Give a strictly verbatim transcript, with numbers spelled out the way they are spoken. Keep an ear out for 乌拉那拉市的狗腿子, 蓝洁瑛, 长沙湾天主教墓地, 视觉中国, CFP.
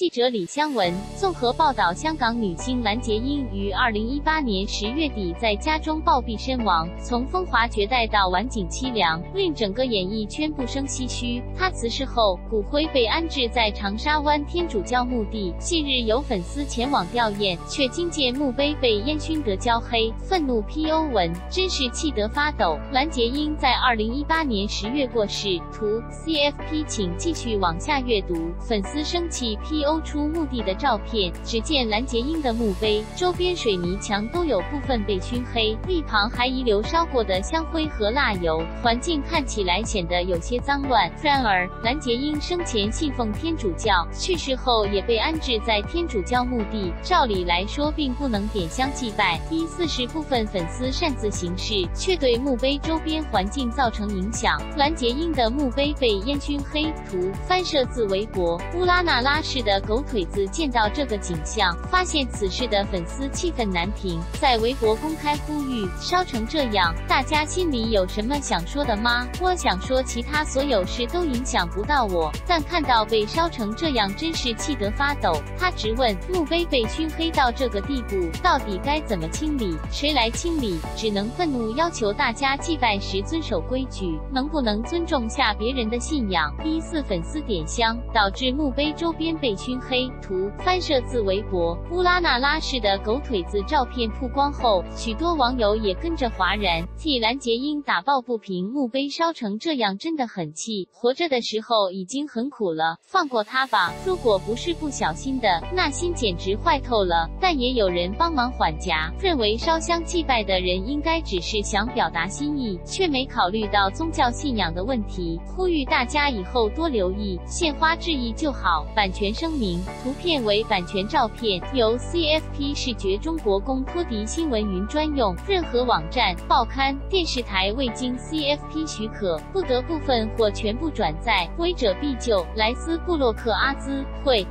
记者李湘雯综合报道，香港女星蓝洁瑛于二零一八年十月底在家中暴毙身亡。从风华绝代到晚景凄凉，令整个演艺圈不生唏嘘。她辞世后，骨灰被安置在长沙湾天主教墓地。近日有粉丝前往吊唁，却惊见墓碑被烟熏得焦黑，愤怒 P O 文，真是气得发抖。蓝洁瑛在二零一八年十月过世。图 C F P， 请继续往下阅读。粉丝生气 P O 出墓地的照片，只见蓝洁瑛的墓碑周边水泥墙都有部分被熏黑，一旁还遗留烧过的香灰和蜡油，环境看起来显得有些脏乱。然而，蓝洁瑛生前信奉天主教，去世后也被安置在天主教墓地，照理来说并不能点香祭拜。一四十部分粉丝擅自行事，却对墓碑周边环境造成影响。蓝洁瑛的墓碑被烟熏黑。图翻摄自微博，乌拉那拉市的狗腿子见到这个景象，发现此事的粉丝气愤难平，在微博公开呼吁：烧成这样，大家心里有什么想说的吗？我想说，其他所有事都影响不到我，但看到被烧成这样，真是气得发抖。他直问：墓碑被熏黑到这个地步，到底该怎么清理？谁来清理？只能愤怒要求大家祭拜时遵守规矩，能不能尊重下别人的信仰？一四粉丝点香，导致墓碑周边被熏黑。图翻摄自微博，乌拉那拉市的狗腿子照片曝光后，许多网友也跟着哗然，替蓝洁瑛打抱不平。墓碑烧成这样真的很气，活着的时候已经很苦了，放过他吧。如果不是不小心的，那心简直坏透了。但也有人帮忙缓颊，认为烧香祭拜的人应该只是想表达心意，却没考虑到宗教信仰的问题，呼吁大家以后多留意，献花致意就好。版权声明：图片为版权照片，由 C F P 视觉中国公托迪新闻云专用，任何网站、报刊、电视台未经 C F P 许可，不得部分或全部转载，违者必究。莱斯布洛克阿兹会。